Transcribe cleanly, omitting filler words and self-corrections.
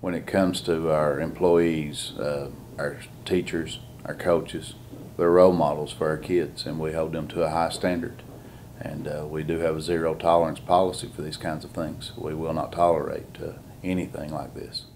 when it comes to our employees, our teachers, our coaches. They're role models for our kids, and we hold them to a high standard. And we do have a zero tolerance policy for these kinds of things. We will not tolerate anything like this.